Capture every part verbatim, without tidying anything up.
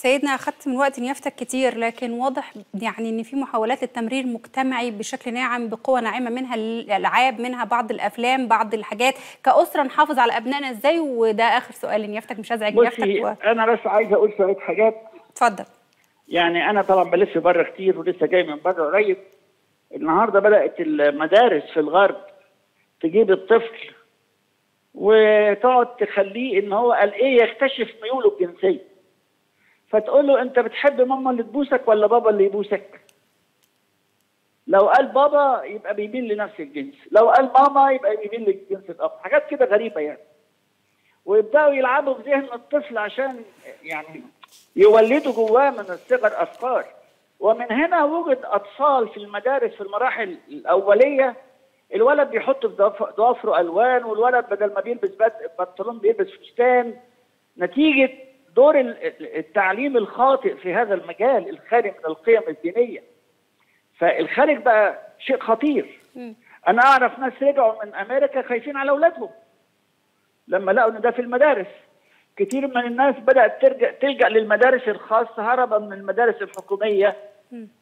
سيدنا أخذت من وقت نيافتك كتير، لكن واضح يعني أن في محاولات للتمرير مجتمعي بشكل ناعم بقوة ناعمة، منها الألعاب، منها بعض الأفلام، بعض الحاجات. كأسرة نحافظ على أبنائنا إزاي؟ وده آخر سؤال لنيافتك، مش هزعج نيافتك و... أنا بس عايز أقول شوية حاجات. اتفضل. يعني أنا طبعا بلف بره كتير ولسه جاي من بره قريب. النهارده بدأت المدارس في الغرب تجيب الطفل وتقعد تخليه إن هو قال إيه يكتشف ميوله الجنسية. فتقول له انت بتحب ماما اللي تبوسك ولا بابا اللي يبوسك؟ لو قال بابا يبقى بيميل لنفس الجنس، لو قال ماما يبقى بيميل للجنس الاب، حاجات كده غريبه يعني. ويبداوا يلعبوا في ذهن الطفل عشان يعني يولدوا جواه من الصغر افكار. ومن هنا وجد اطفال في المدارس في المراحل الاوليه الولد بيحط في ضوافره الوان، والولد بدل ما بيلبس بنطلون بيلبس فستان، نتيجه دور التعليم الخاطئ في هذا المجال الخالي من القيم الدينيه. فالخارج بقى شيء خطير. انا اعرف ناس رجعوا من امريكا خايفين على اولادهم لما لقوا ان ده في المدارس. كتير من الناس بدات ترجع تلجا للمدارس الخاصه هربا من المدارس الحكوميه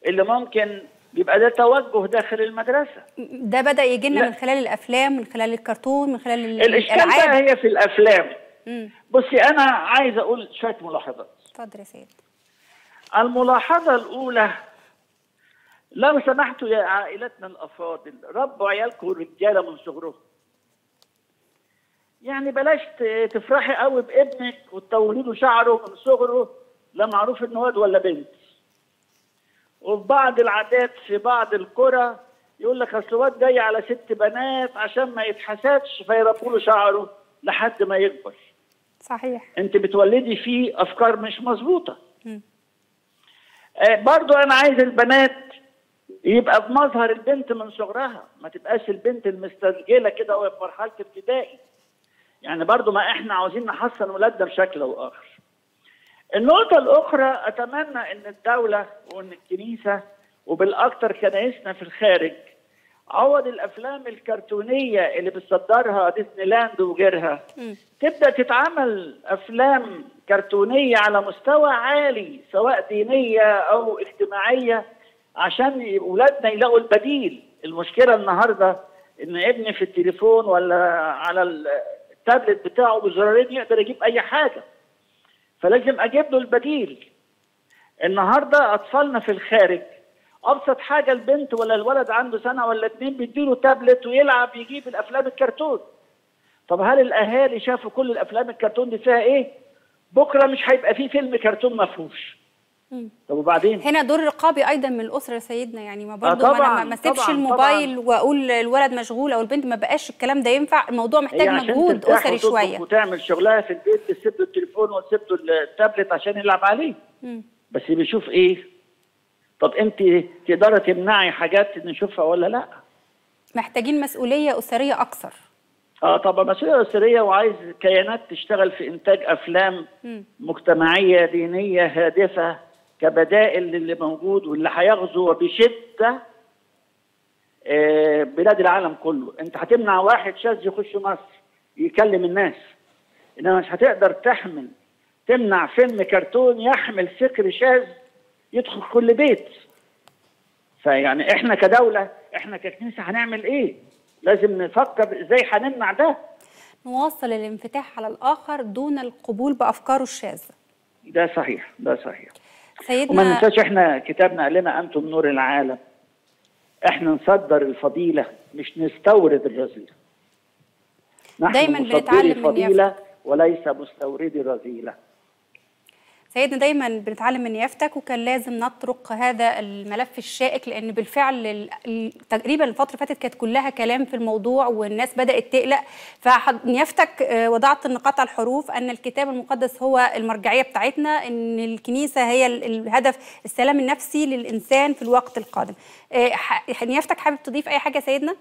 اللي ممكن يبقى ده توجه داخل المدرسه. ده بدا يجي لنا من خلال الافلام، من خلال الكرتون، من خلال الالعاب. الاشكال بقى هي في الافلام. بصي أنا عايز أقول شوية ملاحظات. اتفضل يا سيد. الملاحظة الأولى، لو سمحتوا يا عائلتنا الأفاضل ربوا عيالكم رجالة من صغرهم. يعني بلاش تفرحي قوي بابنك وتطولي له شعره من صغره لا معروف إنه واد ولا بنت. وفي بعض العادات في بعض القرى يقول لك أصل واد جاي على ست بنات عشان ما يتحسدش فيربوا له شعره لحد ما يكبر. صحيح. انت بتولدي فيه افكار مش مظبوطه. آه برضو انا عايز البنات يبقى بمظهر البنت من صغرها، ما تبقاش البنت المسترجله كده وهي في مرحله ابتدائي. يعني برضو ما احنا عاوزين نحصن ولادنا بشكل او اخر. النقطه الاخرى، اتمنى ان الدوله وان الكنيسه وبالاكثر كنايسنا في الخارج عوض الافلام الكرتونيه اللي بتصدرها ديزني لاند وغيرها م. تبدا تتعمل افلام كرتونيه على مستوى عالي سواء دينيه او اجتماعيه عشان اولادنا يلاقوا البديل. المشكله النهارده ان ابني في التليفون ولا على التابلت بتاعه بزرارين يقدر يجيب اي حاجه، فلازم اجيب له البديل. النهارده اطفالنا في الخارج ابسط حاجه البنت ولا الولد عنده سنه ولا اتنين بيديله تابلت ويلعب يجيب الافلام الكرتون. طب هل الاهالي شافوا كل الافلام الكرتون دي فيها ايه؟ بكره مش هيبقى فيه فيلم كرتون ما فيهوش. طب وبعدين؟ هنا دور رقابي ايضا من الاسره يا سيدنا، يعني ما برضه آه ما اسيبش الموبايل طبعاً. واقول الولد مشغول او البنت ما بقاش الكلام ده ينفع. الموضوع محتاج مجهود اسري شويه وتعمل شغلها في البيت، تسيب له التليفون وتسيب له التابلت عشان يلعب عليه. م. بس بيشوف ايه؟ طب انت تقدري تمنعي حاجات نشوفها ولا لا؟ محتاجين مسؤوليه اسريه اكثر. اه طبعا مسؤوليه اسريه، وعايز كيانات تشتغل في انتاج افلام م. مجتمعيه دينيه هادفه كبدائل للي موجود واللي هيغزو بشده آه بلاد العالم كله. انت هتمنع واحد شاذ يخش مصر يكلم الناس، انما مش هتقدر تحمل تمنع فيلم كرتون يحمل فكر شاذ يدخل كل بيت. فيعني احنا كدوله احنا ككنيسه هنعمل ايه؟ لازم نفكر ازاي هنمنع ده. نواصل الانفتاح على الاخر دون القبول بافكاره الشاذه. ده صحيح، ده صحيح. سيدنا وما ننساش احنا كتابنا قال لنا انتم نور العالم. احنا نصدر الفضيله مش نستورد الرذيله. دايما بنتعلم من الفضيله وليس مستوردي الرذيله. سيدنا دايما بنتعلم من نيافتك، وكان لازم نطرق هذا الملف الشائك لان بالفعل تقريبا الفتره اللي فاتت كانت كلها كلام في الموضوع والناس بدات تقلق. فنيافتك وضعت النقاط على الحروف، ان الكتاب المقدس هو المرجعيه بتاعتنا، ان الكنيسه هي الهدف السلام النفسي للانسان في الوقت القادم. نيافتك حابب تضيف اي حاجه سيدنا؟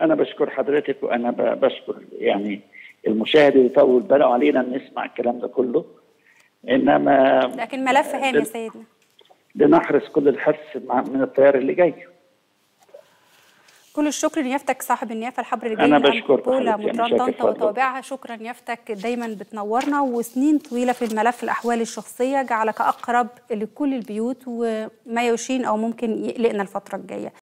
انا بشكر حضرتك، وانا بشكر يعني المشاهد اللي طول باله علينا نسمع الكلام ده كله، انما لكن ملف هام يا سيدنا لنحرص كل الحرص من التيار اللي جاي. كل الشكر لنيافتك صاحب النيافه الحبر الرجالي أنبا بولا مطران طنطا وتوابعها. شكرا نيافتك، دايما بتنورنا، وسنين طويله في الملف الاحوال الشخصيه جعلك اقرب لكل البيوت وما يشين او ممكن يقلقنا الفتره الجايه.